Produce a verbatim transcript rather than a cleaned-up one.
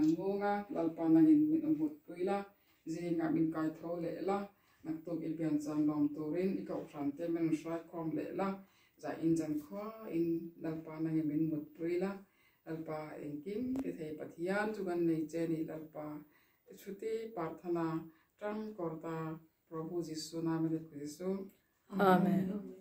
an monga lalpana in min umbut puila zing up in kai tho lela naktuk ilpian chang lom torin ikau frante men shrai khom lela za in jan khwa in lalpana in min mut puila lalpa engkim te thei pathian chugan nei cheni lalpa chuti parthana tang korta prabhu jisu name de jisu amen.